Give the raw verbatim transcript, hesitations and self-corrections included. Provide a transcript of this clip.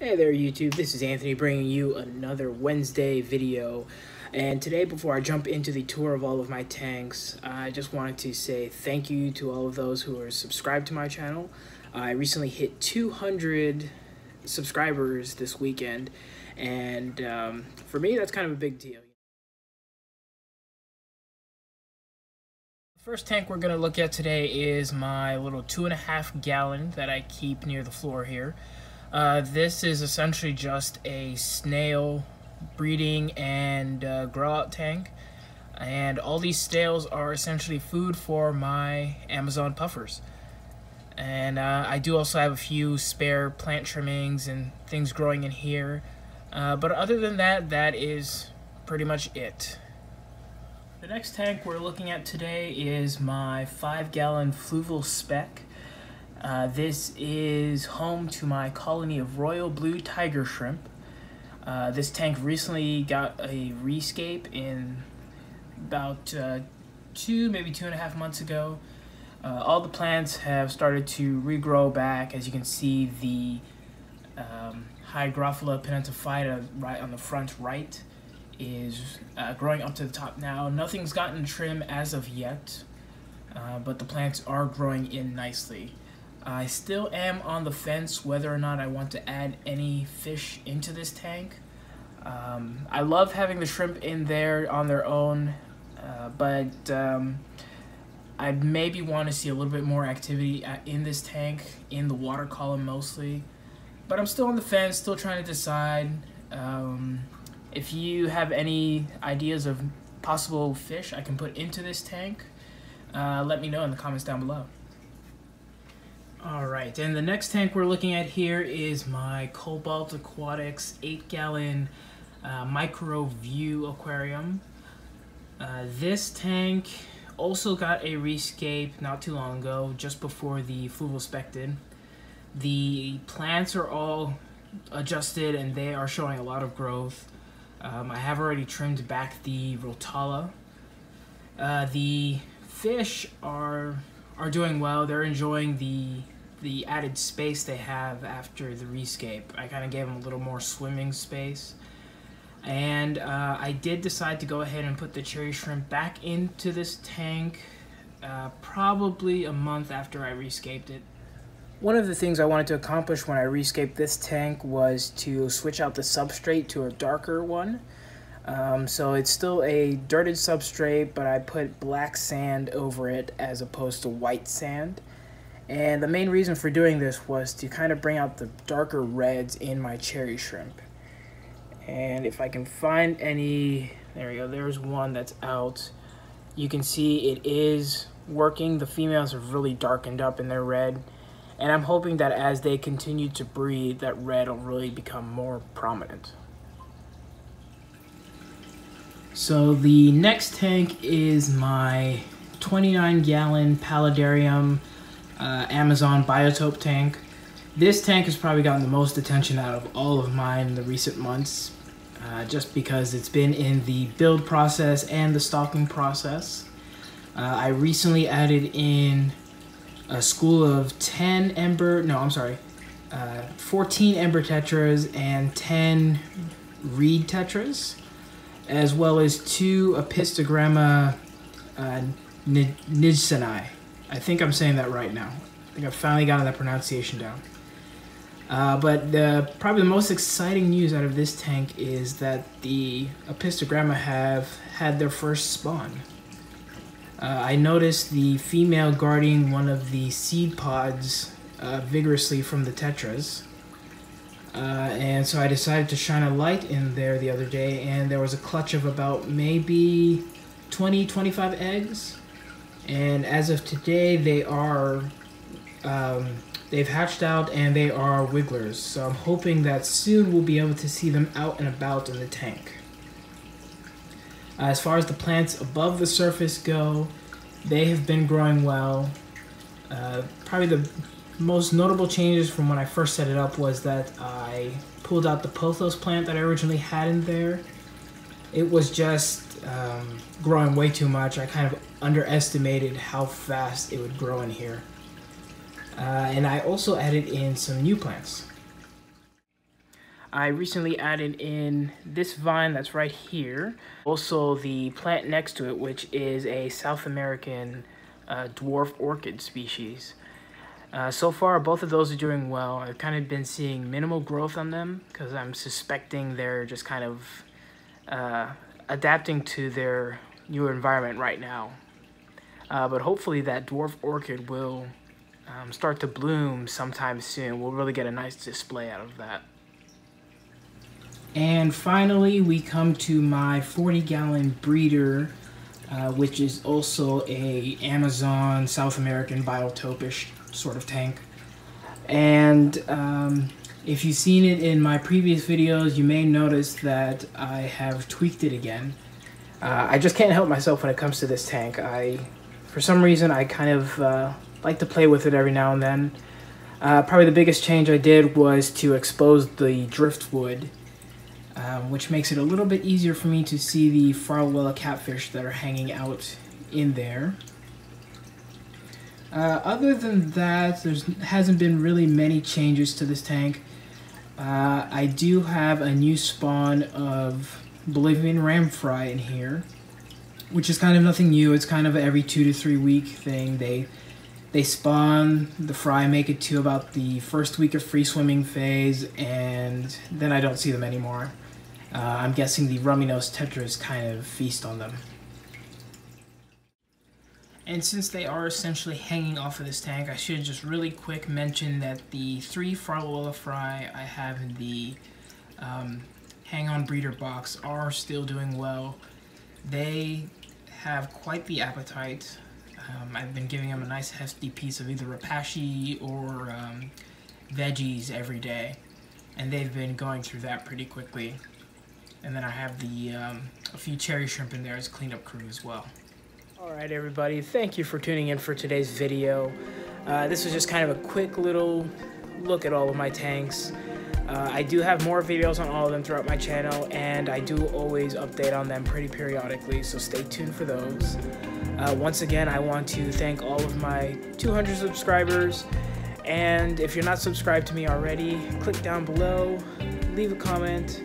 Hey there YouTube, this is Anthony bringing you another Wednesday video, and today before I jump into the tour of all of my tanks, I just wanted to say thank you to all of those who are subscribed to my channel. I recently hit two hundred subscribers this weekend, and um, for me that's kind of a big deal. First tank we're going to look at today is my little two and a half gallon that I keep near the floor here. Uh, this is essentially just a snail breeding and uh, grow out tank, and all these snails are essentially food for my Amazon puffers. And uh, I do also have a few spare plant trimmings and things growing in here, uh, but other than that, that is pretty much it. The next tank we're looking at today is my five gallon Fluval Spec. Uh, this is home to my colony of royal blue tiger shrimp. Uh, this tank recently got a rescape in about uh, two, maybe two and a half months ago. Uh, all the plants have started to regrow back. As you can see, the um, Hygrophila pinnatifida right on the front right is uh, growing up to the top now. Nothing's gotten trim as of yet, uh, but the plants are growing in nicely. I still am on the fence whether or not I want to add any fish into this tank. Um, I love having the shrimp in there on their own, uh, but um, I maybe want to see a little bit more activity in this tank, in the water column mostly. But I'm still on the fence, still trying to decide. Um, If you have any ideas of possible fish I can put into this tank, uh, let me know in the comments down below. Alright, and the next tank we're looking at here is my Cobalt Aquatics eight gallon uh, Micro View Aquarium. Uh, this tank also got a rescape not too long ago, just before the Fluval Spec did. The plants are all adjusted and they are showing a lot of growth. Um, I have already trimmed back the Rotala. Uh, the fish are are doing well. They're enjoying the the added space they have after the rescape. I kind of gave them a little more swimming space. And uh, I did decide to go ahead and put the cherry shrimp back into this tank uh, probably a month after I rescaped it. One of the things I wanted to accomplish when I rescaped this tank was to switch out the substrate to a darker one. Um, so it's still a dirted substrate, but I put black sand over it as opposed to white sand. And the main reason for doing this was to kind of bring out the darker reds in my cherry shrimp. And if I can find any, there we go, there's one that's out. You can see it is working. The females have really darkened up and they're red. And I'm hoping that as they continue to breed, that red will really become more prominent. So the next tank is my twenty-nine gallon Paludarium uh, Amazon biotope tank. This tank has probably gotten the most attention out of all of mine in the recent months, uh, just because it's been in the build process and the stocking process. Uh, I recently added in a school of ten ember, no, I'm sorry, uh, fourteen ember tetras and ten reed tetras, as well as two Epistogramma uh, Nijsenai. I think I'm saying that right now. I think I've finally gotten that pronunciation down. Uh, but the, probably the most exciting news out of this tank is that the Epistogramma have had their first spawn. Uh, I noticed the female guarding one of the seed pods uh, vigorously from the tetras. Uh, and so I decided to shine a light in there the other day, and there was a clutch of about maybe twenty, twenty-five eggs. And as of today, they are, um, they've hatched out and they are wigglers. So I'm hoping that soon we'll be able to see them out and about in the tank. As far as the plants above the surface go, they have been growing well. Uh, probably the most notable changes from when I first set it up was that I pulled out the pothos plant that I originally had in there. It was just um, growing way too much. I kind of underestimated how fast it would grow in here. Uh, and I also added in some new plants. I recently added in this vine that's right here. Also the plant next to it, which is a South American uh, dwarf orchid species. Uh, so far, both of those are doing well. I've kind of been seeing minimal growth on them because I'm suspecting they're just kind of uh, adapting to their new environment right now. Uh, but hopefully that dwarf orchid will um, start to bloom sometime soon. We'll really get a nice display out of that. And finally, we come to my forty gallon breeder, uh, which is also a Amazon South American biotopish sort of tank. And um, if you've seen it in my previous videos, you may notice that I have tweaked it again. Uh, I just can't help myself when it comes to this tank. I, for some reason, I kind of uh, like to play with it every now and then. Uh, probably the biggest change I did was to expose the driftwood. Um, which makes it a little bit easier for me to see the Farlowella catfish that are hanging out in there. Uh, other than that, there hasn't been really many changes to this tank. Uh, I do have a new spawn of Bolivian Ram fry in here, which is kind of nothing new. It's kind of every two to three week thing. They, they spawn, the fry make it to about the first week of free swimming phase, and then I don't see them anymore. Uh, I'm guessing the rummy nose tetras kind of feast on them. And since they are essentially hanging off of this tank, I should just really quick mention that the three Farlowella fry I have in the um, hang-on breeder box are still doing well. They have quite the appetite. Um, I've been giving them a nice hefty piece of either Repashy or um, veggies every day, and they've been going through that pretty quickly. And then I have the um, a few cherry shrimp in there as cleanup crew as well. All right, everybody, thank you for tuning in for today's video. Uh, this was just kind of a quick little look at all of my tanks. Uh, I do have more videos on all of them throughout my channel, and I do always update on them pretty periodically, so stay tuned for those. Uh, once again, I want to thank all of my two hundred subscribers, and if you're not subscribed to me already, click down below, leave a comment,